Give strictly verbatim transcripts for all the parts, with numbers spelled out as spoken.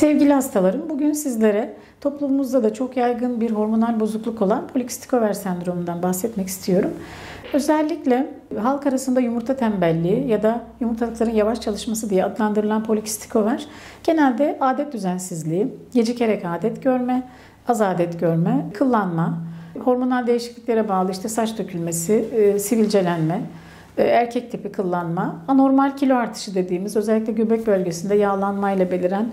Sevgili hastalarım, bugün sizlere toplumumuzda da çok yaygın bir hormonal bozukluk olan polikistik over sendromundan bahsetmek istiyorum. Özellikle halk arasında yumurta tembelliği ya da yumurtalıkların yavaş çalışması diye adlandırılan polikistik over genelde adet düzensizliği, gecikerek adet görme, az adet görme, kıllanma, hormonal değişikliklere bağlı işte saç dökülmesi, e, sivilcelenme, erkek tipi kıllanma, anormal kilo artışı dediğimiz özellikle göbek bölgesinde yağlanmayla beliren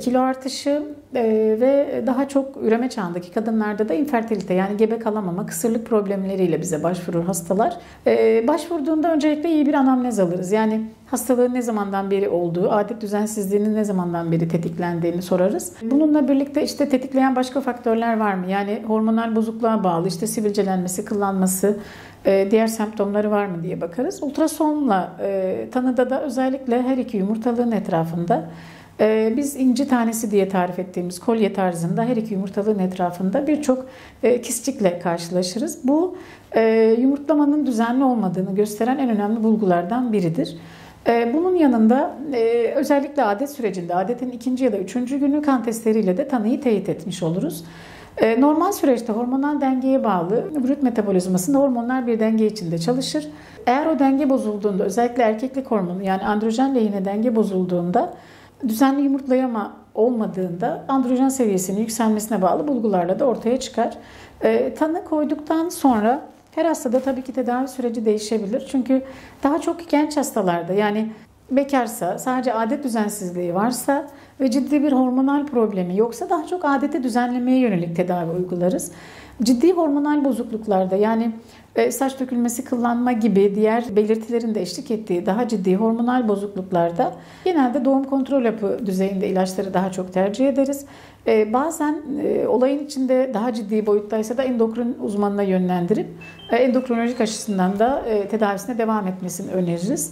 kilo artışı ve daha çok üreme çağındaki kadınlarda da infertilite yani gebe kalamama, kısırlık problemleriyle bize başvurur hastalar. Başvurduğunda öncelikle iyi bir anamnez alırız. Yani hastalığın ne zamandan beri olduğu, adet düzensizliğinin ne zamandan beri tetiklendiğini sorarız. Bununla birlikte işte tetikleyen başka faktörler var mı? Yani hormonal bozukluğa bağlı işte sivilcelenmesi, kıllanması, diğer semptomları var mı diye bakarız. Ultrasonla tanıda da özellikle her iki yumurtalığın etrafında biz inci tanesi diye tarif ettiğimiz kolye tarzında her iki yumurtalığın etrafında birçok kistikle karşılaşırız. Bu yumurtlamanın düzenli olmadığını gösteren en önemli bulgulardan biridir. Bunun yanında özellikle adet sürecinde adetin ikinci ya da üçüncü günü kan testleriyle de tanıyı teyit etmiş oluruz. Normal süreçte hormonal dengeye bağlı vücut metabolizmasında hormonlar bir denge içinde çalışır. Eğer o denge bozulduğunda özellikle erkeklik hormonu yani androjen lehine denge bozulduğunda düzenli yumurtlayama olmadığında androjen seviyesinin yükselmesine bağlı bulgularla da ortaya çıkar. E, tanı koyduktan sonra her hastada tabii ki tedavi süreci değişebilir. Çünkü daha çok genç hastalarda yani bekarsa, sadece adet düzensizliği varsa ve ciddi bir hormonal problemi yoksa daha çok adeti düzenlemeye yönelik tedavi uygularız. Ciddi hormonal bozukluklarda yani saç dökülmesi, kıllanma gibi diğer belirtilerin de eşlik ettiği daha ciddi hormonal bozukluklarda genelde doğum kontrol hapı düzeyinde ilaçları daha çok tercih ederiz. Bazen olayın içinde daha ciddi boyuttaysa da endokrin uzmanına yönlendirip endokrinolojik açısından da tedavisine devam etmesini öneririz.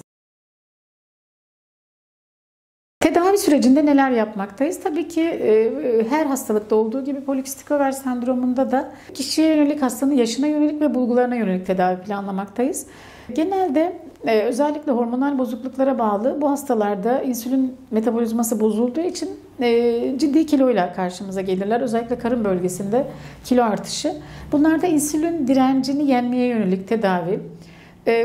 Tedavi sürecinde neler yapmaktayız? Tabii ki e, her hastalıkta olduğu gibi polikistik over sendromunda da kişiye yönelik, hastanın yaşına yönelik ve bulgularına yönelik tedavi planlamaktayız. Genelde e, özellikle hormonal bozukluklara bağlı bu hastalarda insülin metabolizması bozulduğu için e, ciddi kiloyla karşımıza gelirler. Özellikle karın bölgesinde kilo artışı. Bunlarda insülin direncini yenmeye yönelik tedavi.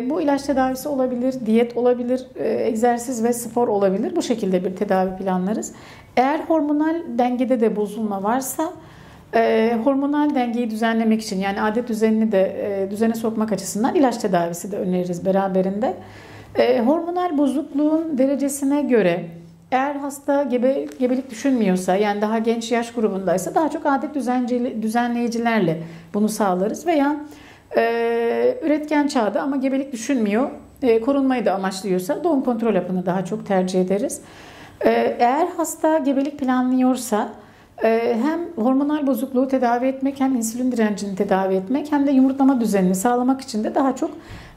Bu ilaç tedavisi olabilir, diyet olabilir, egzersiz ve spor olabilir. Bu şekilde bir tedavi planlarız. Eğer hormonal dengede de bozulma varsa, hormonal dengeyi düzenlemek için yani adet düzenini de düzene sokmak açısından ilaç tedavisi de öneririz beraberinde. Hormonal bozukluğun derecesine göre eğer hasta gebe, gebelik düşünmüyorsa yani daha genç yaş grubundaysa daha çok adet düzenleyicilerle bunu sağlarız veya Ee, üretken çağda ama gebelik düşünmüyor, e, korunmayı da amaçlıyorsa doğum kontrol hapını daha çok tercih ederiz. Ee, eğer hasta gebelik planlıyorsa e, hem hormonal bozukluğu tedavi etmek hem insülin direncini tedavi etmek hem de yumurtlama düzenini sağlamak için de daha çok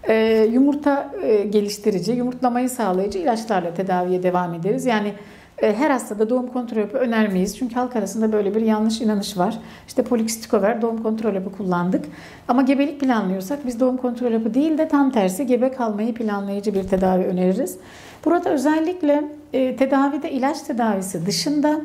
e, yumurta e, geliştirici, yumurtlamayı sağlayıcı ilaçlarla tedaviye devam ederiz. Yani her hastada doğum kontrol hapı önermeyiz. Çünkü halk arasında böyle bir yanlış inanış var. İşte polikistik over doğum kontrol hapı kullandık. Ama gebelik planlıyorsak biz doğum kontrol hapı değil de tam tersi gebe kalmayı planlayıcı bir tedavi öneririz. Burada özellikle e, tedavide ilaç tedavisi dışında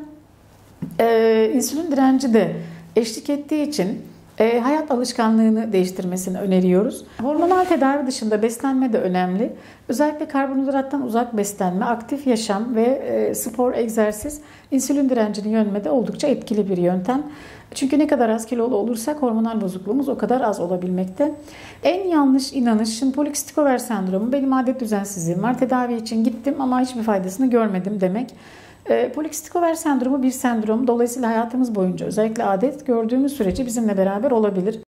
e, insülin direnci de eşlik ettiği için E, hayat alışkanlığını değiştirmesini öneriyoruz. Hormonal tedavi dışında beslenme de önemli. Özellikle karbonhidrattan uzak beslenme, aktif yaşam ve e, spor, egzersiz insülin direncini yenmede oldukça etkili bir yöntem. Çünkü ne kadar az kilolu olursak hormonal bozukluğumuz o kadar az olabilmekte. En yanlış inanışın polikistik over sendromu, benim adet düzensizliğim var, tedavi için gittim ama hiçbir faydasını görmedim demek. Polikistik over sendromu bir sendrom. Dolayısıyla hayatımız boyunca özellikle adet gördüğümüz sürece bizimle beraber olabilir.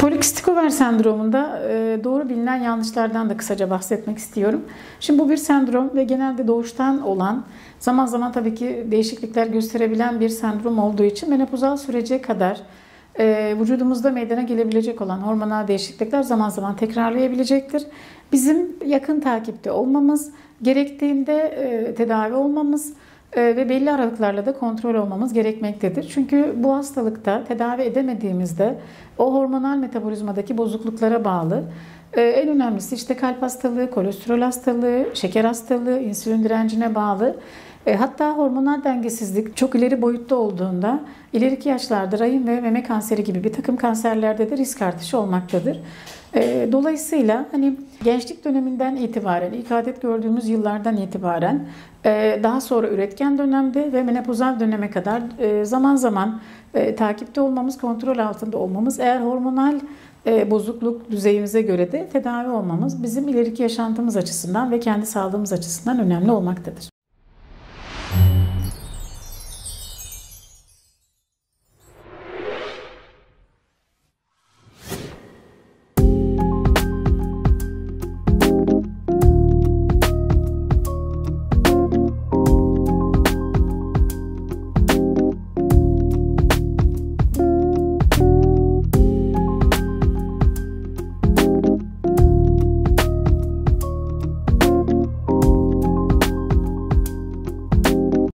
Polikistik over sendromunda doğru bilinen yanlışlardan da kısaca bahsetmek istiyorum. Şimdi bu bir sendrom ve genelde doğuştan olan, zaman zaman tabii ki değişiklikler gösterebilen bir sendrom olduğu için menopozal sürece kadar vücudumuzda meydana gelebilecek olan hormonal değişiklikler zaman zaman tekrarlayabilecektir. Bizim yakın takipte olmamız, gerektiğinde tedavi olmamız ve belli aralıklarla da kontrol olmamız gerekmektedir. Çünkü bu hastalıkta tedavi edemediğimizde o hormonal metabolizmadaki bozukluklara bağlı Ee, en önemlisi işte kalp hastalığı, kolesterol hastalığı, şeker hastalığı, insülin direncine bağlı. E, hatta hormonal dengesizlik çok ileri boyutta olduğunda ileriki yaşlarda rahim ve meme kanseri gibi bir takım kanserlerde de risk artışı olmaktadır. E, dolayısıyla hani gençlik döneminden itibaren, ilk adet gördüğümüz yıllardan itibaren e, daha sonra üretken dönemde ve menopozal döneme kadar e, zaman zaman e, takipte olmamız, kontrol altında olmamız, eğer hormonal E, bozukluk düzeyimize göre de tedavi olmamız bizim ileriki yaşantımız açısından ve kendi sağlığımız açısından önemli olmaktadır.